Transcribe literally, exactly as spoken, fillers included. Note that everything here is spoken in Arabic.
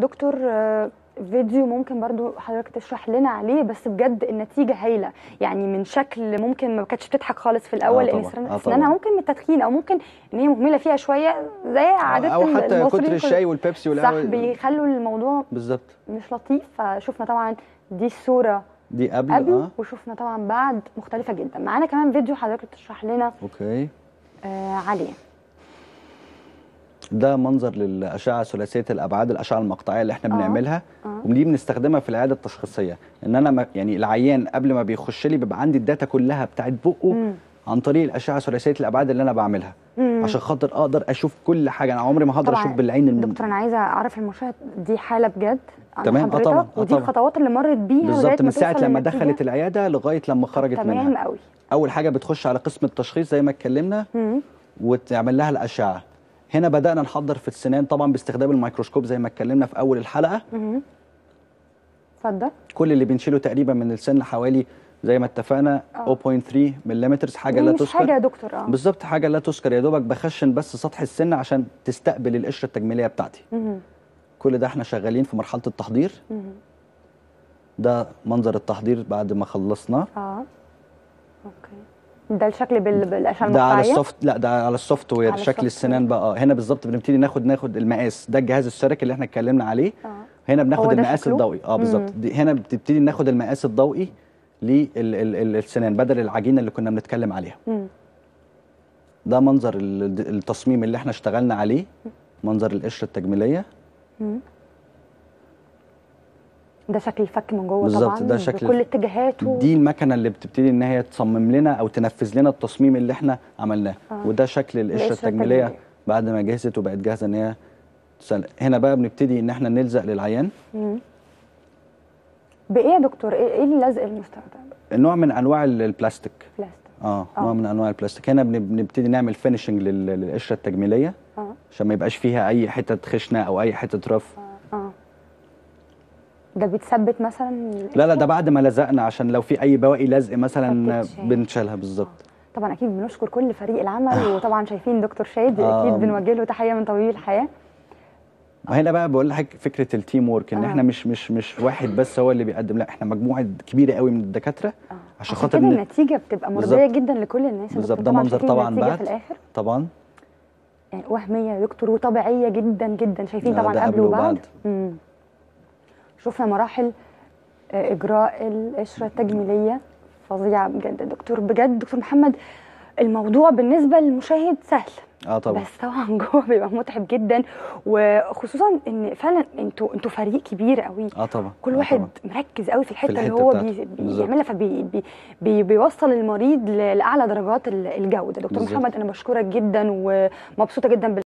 دكتور فيديو ممكن برضو حضرتك تشرح لنا عليه؟ بس بجد النتيجه هايله، يعني من شكل ممكن ما كانتش بتضحك خالص في الاول، آه لان آه اسنانها ممكن من التدخين او ممكن ان هي مهمله فيها شويه زي عاده آه او حتى كتر الشاي والبيبسي والقهوه صح، بيخلوا الموضوع بالظبط مش لطيف. فشفنا طبعا دي الصوره دي قبل, قبل آه. وشفنا طبعا بعد مختلفه جدا. معانا كمان فيديو حضرتك تشرح لنا اوكي آه عليه. ده منظر للاشعه ثلاثيه الابعاد، الاشعه المقطعيه اللي احنا آه. بنعملها آه. ودي بنستخدمها في العياده التشخيصيه، ان انا يعني العيان قبل ما بيخش لي بيبقى عندي الداتا كلها بتاعت بقه م. عن طريق الاشعه ثلاثيه الابعاد اللي انا بعملها م. عشان خاطر اقدر اشوف كل حاجه. انا عمري ما هقدر اشوف بالعين الم... دكتور انا عايزه اعرف المشاهد دي حاله بجد تمام اه طبعا ودي الخطوات اللي مرت بيها بالظبط من ساعه لما دخلت العياده لغايه لما خرجت منها. تمام قوي. اول حاجه بتخش على قسم التشخيص زي ما اتكلمنا وتعمل لها الاشعه. هنا بدأنا نحضر في السنان طبعا باستخدام الميكروسكوب زي ما اتكلمنا في أول الحلقة. اتفضل. كل اللي بنشيله تقريبا من السن حوالي زي ما اتفقنا صفر فاصلة ثلاثة ملم، حاجة لا تذكر. مش حاجة يا دكتور اه. بالظبط حاجة لا تذكر، يا دوبك بخشن بس سطح السن عشان تستقبل القشرة التجميلية بتاعتي. مه. كل ده احنا شغالين في مرحلة التحضير. مه. ده منظر التحضير بعد ما خلصنا. اه. اوكي. ده الشكل بالاشعه المقطعيه؟ ده على السوفت، لا ده على السوفت وير شكل السنان بقى. هنا بالظبط بنبتدي ناخد ناخد المقاس، ده الجهاز الشركي اللي احنا اتكلمنا عليه. آه. هنا بناخد المقاس الضوئي اه بالظبط، هنا بتبتدي ناخد المقاس الضوئي للسنان بدل العجينه اللي كنا بنتكلم عليها. مم. ده منظر التصميم اللي احنا اشتغلنا عليه، منظر القشره التجميليه. مم. ده شكل الفك من جوه طبعا ده شكل بكل اتجاهاته. دي المكنه اللي بتبتدي ان هي تصمم لنا او تنفذ لنا التصميم اللي احنا عملناه. آه. وده شكل القشره التجميليه بعد ما جهزت وبقت جاهزه ان هي تسلق. هنا بقى بنبتدي ان احنا نلزق للعيان. مم. بايه يا دكتور؟ ايه اللزق المستخدم؟ نوع من انواع البلاستيك. بلاستيك اه نوع من انواع البلاستيك. هنا بنبتدي نعمل فينشنج للقشره التجميليه آه. عشان ما يبقاش فيها اي حتت خشنه او اي حتت رف. آه. آه. ده بيتثبت مثلا؟ لا لا ده بعد ما لزقنا عشان لو في اي بواقي لزق مثلا بنشالها بالظبط. آه. طبعا اكيد بنشكر كل فريق العمل. آه. وطبعا شايفين دكتور شادي آه. اكيد بنوجه له تحيه من طبيب الحياه. هنا بقى بقول لحضرتك فكره التيم وورك ان آه. احنا مش مش مش واحد بس هو اللي بيقدم، لا احنا مجموعه كبيره قوي من الدكاتره آه. عشان خاطر النتيجه بتبقى مرضيه جدا لكل الناس. بالظبط ده منظر طبعا بعد طبعا يعني وهميه يا دكتور وطبيعيه جدا جدا. شايفين طبعا قبل وبعد. امم شوفنا مراحل اجراء القشره التجميليه فظيعه بجد دكتور. بجد دكتور محمد الموضوع بالنسبه للمشاهد سهل اه طبعا، بس طبعا جوه بيبقى متعب جدا، وخصوصا ان فعلا انتوا انتوا فريق كبير قوي. اه طبعا كل واحد آه مركز قوي في الحته, في الحتة اللي هو بي بيعملها فبي بي بي بيوصل المريض لاعلى درجات الجوده. دكتور بالزبط. محمد انا بشكرك جدا ومبسوطه جدا